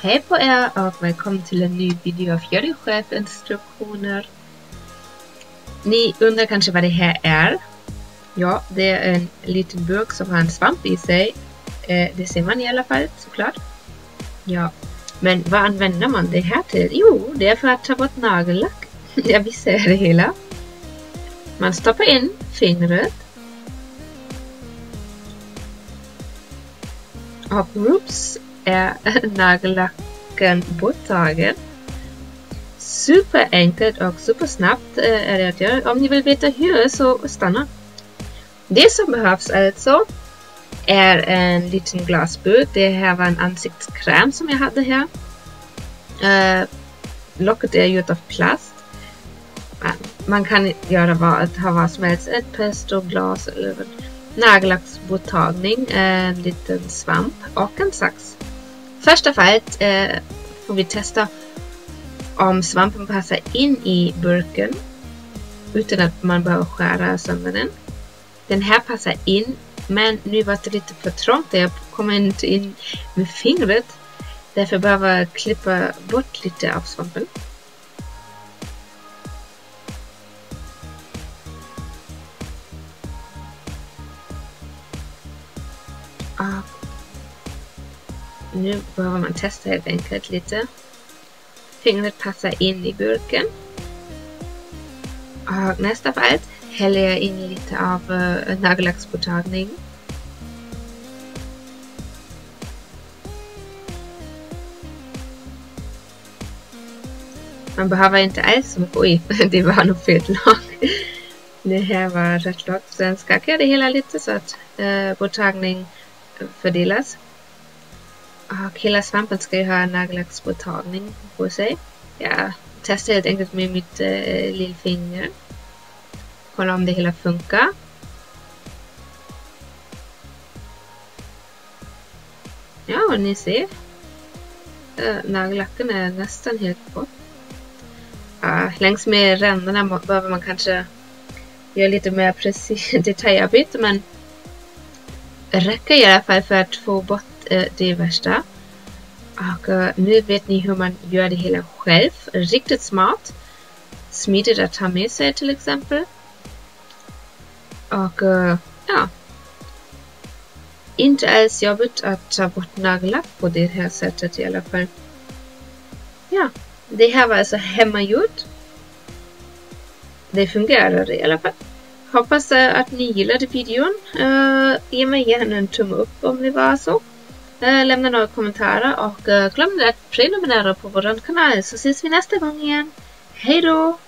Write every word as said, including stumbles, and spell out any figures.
Hei på er, og velkommen til en ny video av Gjødesjef-instruksjoner. Ni undrar kanske vad det här är. Ja, det är en liten burk som har en svamp i sig. Eh, det ser man i alla fall, såklart. Ja, men vad använder man det här till? Jo, det är för att ta bort nagellack. Jag visar det hela. Man stoppar in fingret. Och oops, är nagellacken borttagen. Super enkelt och super snabbt är det att göra. Om ni vill veta hur, så stanna. Det som behövs alltså är en liten glasburk. Det här var en ansiktskräm som jag hade här. Eh, locket är gjort av plast. Man kan göra vad, ha vad som helst. Ett pestoglas eller nagellacksborttagning, en liten svamp och en sax. Första fallet eh, får vi testa om svampen passar in i burken utan att man behöver skära sönder den. Den här passar in, men nu var det lite för trångt. Jag kommer inte in med fingret. Därför behöver jag klippa bort lite av svampen. Och nu behöver man testa helt enkelt lite. Fingret passar in i burken. Och nästa av allt häller jag in lite av äh, nagellacksborttagning. Man behöver inte alls som oj, det var nog fel lag. Det här var rätt lag. Sen skakar jag det hela lite så att äh, borttagning fördelas. Och hela svampen ska ju ha nagellacksborttagning på sig. Jag testar helt enkelt med mitt äh, lillfinger. Kolla om det hela funkar. Ja, och ni ser. Äh, nagellacken är nästan helt bort. Äh, längs med ränderna behöver man kanske göra lite mer precis detaljarbete. Men räcker i alla fall för att få bort det värsta. Och äh, nu vet ni hur man gör det hela själv. Riktigt smart. Smidigt att ta med sig till exempel. Och äh, ja. Inte alls jobbigt att ta bort nagellack på det här sättet i alla fall. Ja. Det här var alltså hemmagjort. Det fungerar i alla fall. Hoppas äh, att ni gillade videon. Äh, ge mig gärna en tumme upp om det var så. Äh, lämna några kommentarer och äh, glöm inte att prenumerera på vår kanal, så ses vi nästa gång igen. Hej då!